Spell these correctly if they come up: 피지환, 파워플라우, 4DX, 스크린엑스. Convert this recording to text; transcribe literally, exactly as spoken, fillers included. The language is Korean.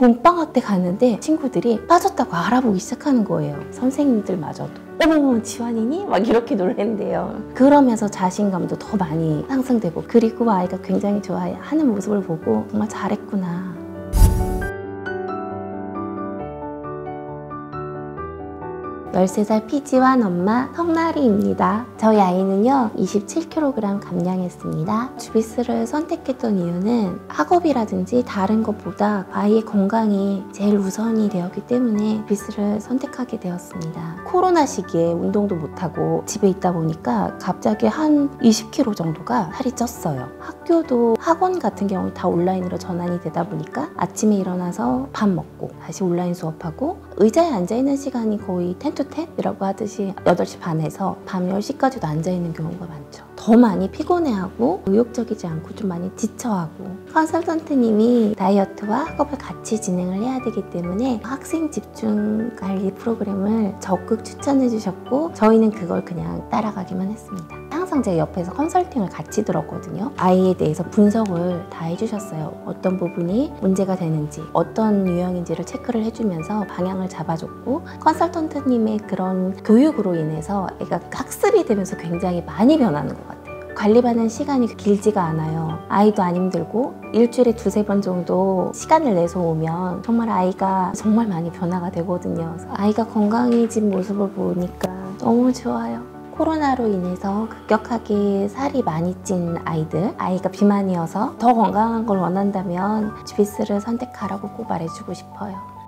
봄방학 때 갔는데 친구들이 빠졌다고 알아보기 시작하는 거예요. 선생님들마저도. 어머, 지환이니? 막 이렇게 놀랬는데요. 그러면서 자신감도 더 많이 상승되고, 그리고 아이가 굉장히 좋아하는 모습을 보고 정말 잘했구나. 열세 살 피지환 엄마 성나리입니다. 저희 아이는요 이십칠 킬로그램 감량했습니다. 주비스를 선택했던 이유는 학업이라든지 다른 것보다 아이의 건강이 제일 우선이 되었기 때문에 주비스를 선택하게 되었습니다. 코로나 시기에 운동도 못하고 집에 있다 보니까 갑자기 한 이십 킬로그램 정도가 살이 쪘어요. 학교도 학원 같은 경우 다 온라인으로 전환이 되다 보니까 아침에 일어나서 밥 먹고 다시 온라인 수업하고, 의자에 앉아있는 시간이 거의 텐 투 텐이라고 하듯이 여덟 시 반에서 밤 열 시까지도 앉아있는 경우가 많죠. 더 많이 피곤해하고 의욕적이지 않고 좀 많이 지쳐하고, 컨설턴트님이 다이어트와 학업을 같이 진행을 해야 되기 때문에 학생 집중 관리 프로그램을 적극 추천해 주셨고, 저희는 그걸 그냥 따라가기만 했습니다. 항상 제 옆에서 컨설팅을 같이 들었거든요. 아이에 대해서 분석을 다 해주셨어요. 어떤 부분이 문제가 되는지, 어떤 유형인지를 체크를 해주면서 방향을 잡아줬고, 컨설턴트님의 그런 교육으로 인해서 애가 학습이 되면서 굉장히 많이 변하는 것 같아요. 관리받는 시간이 길지가 않아요. 아이도 안 힘들고, 일주일에 두세 번 정도 시간을 내서 오면 정말 아이가 정말 많이 변화가 되거든요. 아이가 건강해진 모습을 보니까 너무 좋아요. 코로나로 인해서 급격하게 살이 많이 찐 아이들, 아이가 비만이어서 더 건강한 걸 원한다면 주비스를 선택하라고 꼭 말해주고 싶어요.